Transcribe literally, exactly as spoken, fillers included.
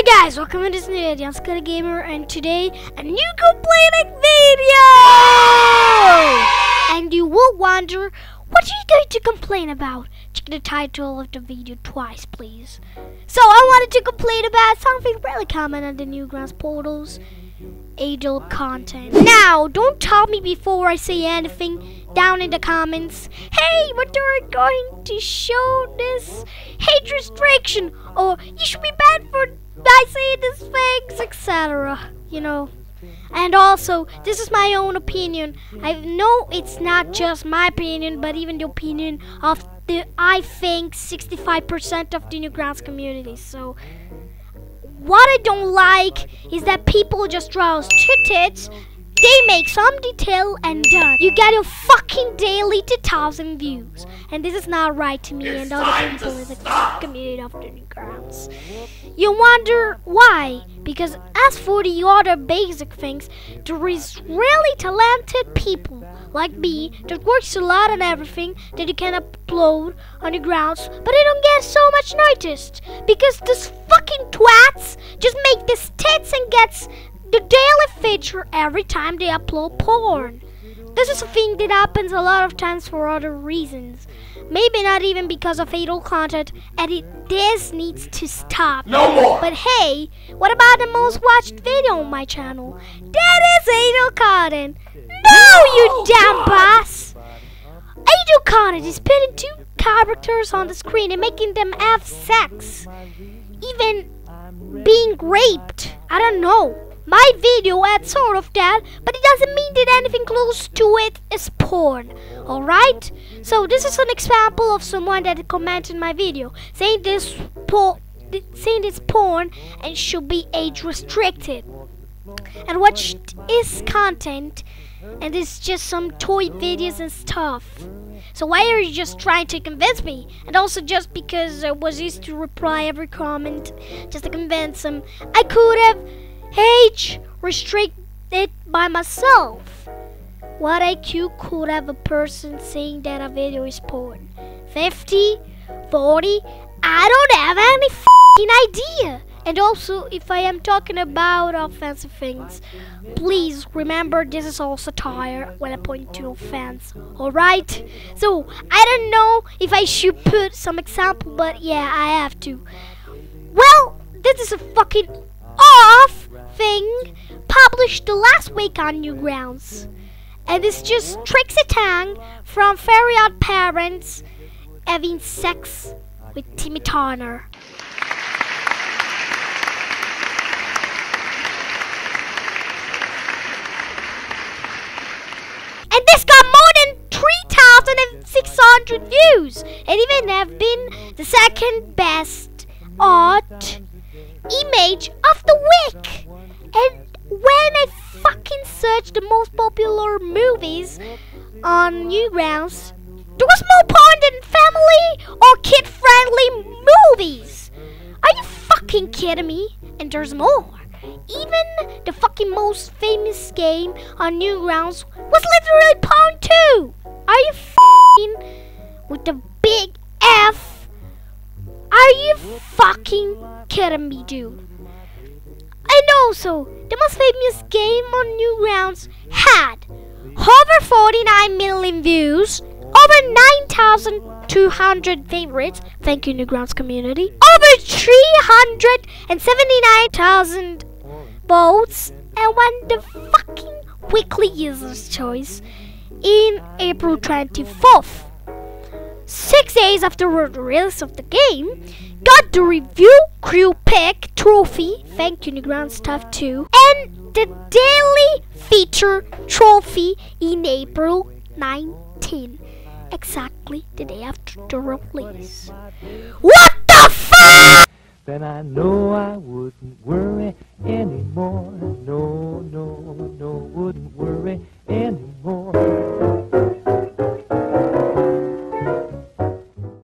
Hi guys, welcome to this new video. I'm Skutten Gamer, and today a new complaining video! And you will wonder, what are you going to complain about? Check the title of the video twice, please. So I wanted to complain about something really common on the Newgrounds portals, adult content. Now, don't tell me before I say anything down in the comments, hey, what are you going to show this hate restriction, or you should be banned for I say these things, et cetera. You know, and also, this is my own opinion. I know it's not just my opinion, but even the opinion of the, I think, sixty-five percent of the Newgrounds community. So, what I don't like is that people just draw two tits, they make some detail, and done. You get your fucking daily two thousand views. And this is not right to me and other people in the community of the Newgrounds. You wonder why? Because as for the other basic things, there is really talented people like me that works a lot on everything that you can upload on the grounds, but they don't get so much noticed because these fucking twats just make these tits and gets the daily feature every time they upload porn. This is a thing that happens a lot of times for other reasons. Maybe not even because of adult content, and it, this needs to stop. No more! But hey, what about the most watched video on my channel? That is adult content! No, you damn boss! Adult content is putting two characters on the screen and making them have sex. Even being raped. I don't know. My video had sort of that, but it doesn't mean that anything close to it is porn, alright? So this is an example of someone that commented my video, saying this, por saying this porn and should be age restricted. And watched his content, and it's just some toy videos and stuff. So why are you just trying to convince me? And also just because I was used to reply every comment, just to convince him, I could have age restricted by myself. What I Q could have a person saying that a video is porn? fifty, forty, I don't have any f***ing idea. And also, if I am talking about offensive things, please remember this is all satire when I point to offense, alright? So, I don't know if I should put some example, but yeah, I have to. Well, this is a fucking off thing published the last week on Newgrounds, and it's just Trixie Tang from Fairy Odd Parents having sex with Timmy Turner. And this got more than three thousand six hundred views, and even have been the second best odd image of the week. And when I fucking searched the most popular movies on Newgrounds, there was more porn than family or kid-friendly movies. Are you fucking kidding me? And there's more. Even the fucking most famous game on Newgrounds was literally porn too. Are you fucking with the big F? Are you fucking kidding me, dude? And also, the most famous game on Newgrounds had over forty-nine million views, over nine thousand two hundred favorites, thank you Newgrounds community, over three hundred seventy-nine thousand votes, and won the fucking weekly user's choice in April twenty-fourth. Six days after the release of the game, got the review crew pick trophy, thank you Newgrounds staff too, and the daily feature trophy in April nineteenth, exactly the day after the release. What the fuck? Then I know I wouldn't worry anymore. No, no, no, wouldn't worry.